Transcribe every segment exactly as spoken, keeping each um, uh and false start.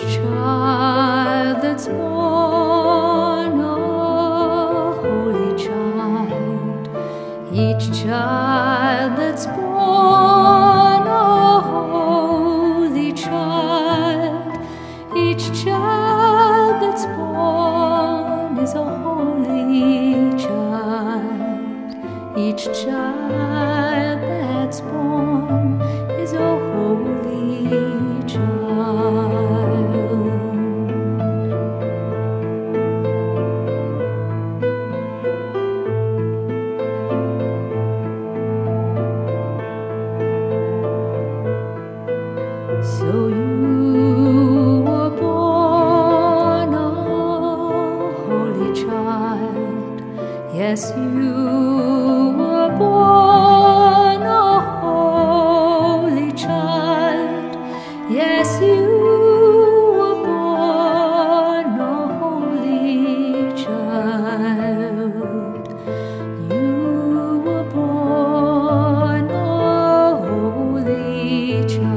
child that's born, a holy child. Each child that's born, a holy child. Each child that's born is a holy child. Each child that's born is a holy child. So you were born a holy child. Yes, you were born a holy child. Yes, you were born a holy child. You were born a holy child.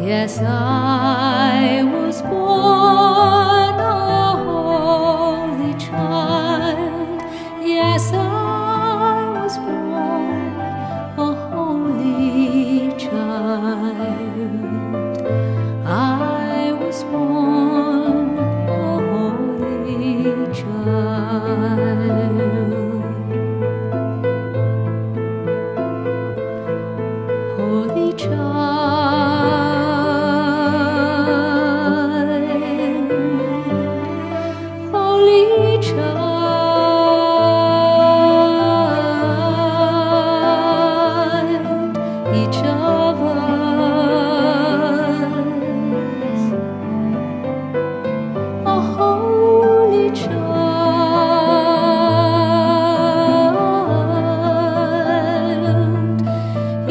Yes, I was born a holy child. Yes, I was born a holy child. I was born a holy child. Holy child.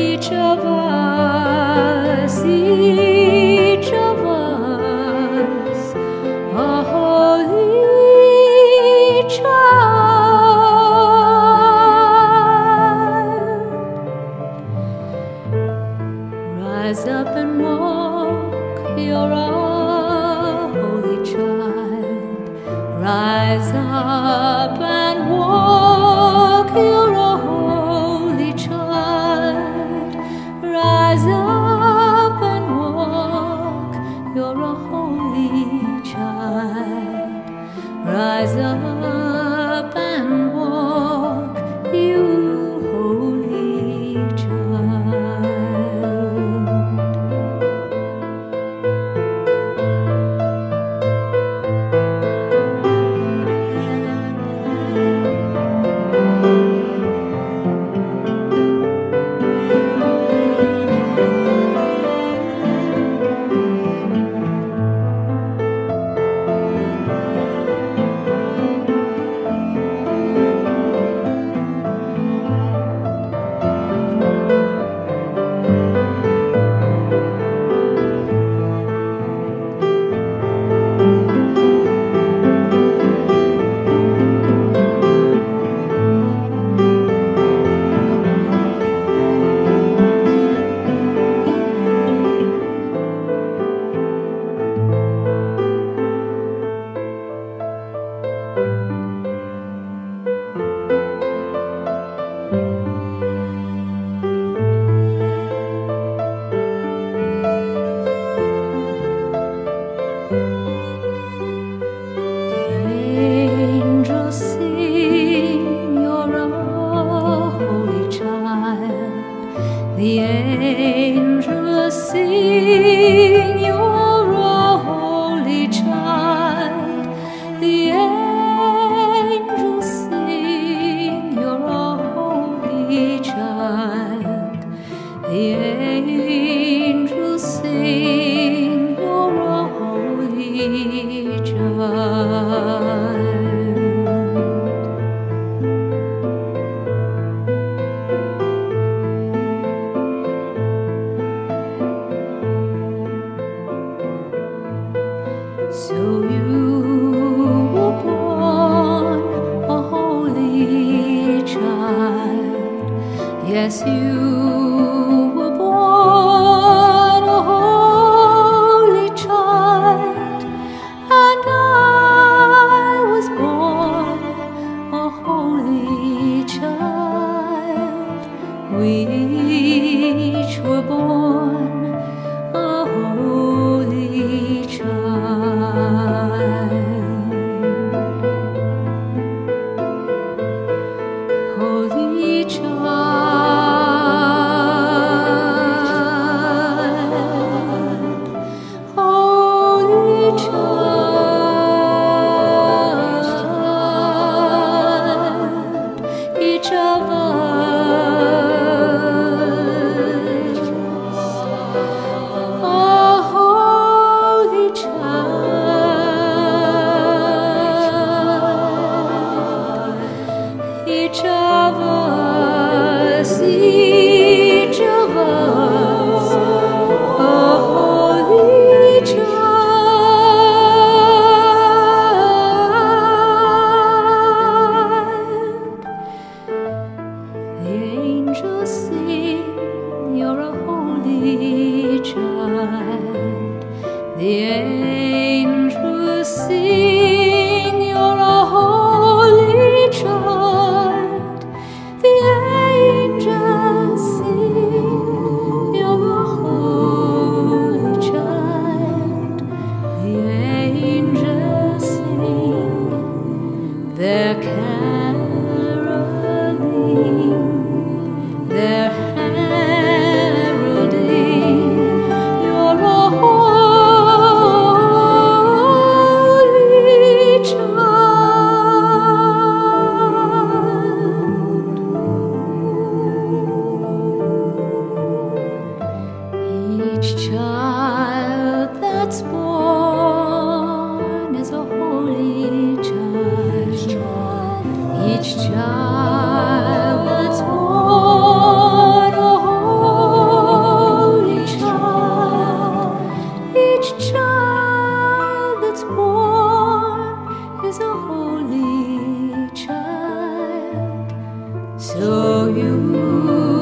Each of us, a holy child. Each of us, each of us, a holy child. Rise up and walk, you're a holy child. Rise up and walk, you're a holy child. Rise up and walk, you're a holy child. Rise up and walk, you. The angels sing, you're a holy child. The angels sing, you're a holy child. The angels sing, you're a holy child. Yes, you were born a holy child, and I was born a holy child. We each were born a holy child. Holy child. Each of us, each of us, a holy child. The angels sing, you're a holy child. The angels sing, you're a holy child. They're caroling, they're heralding, you're a holy child. Each child that's born is a holy child. Each child that's born a holy child. Each child that's born is a holy child. So you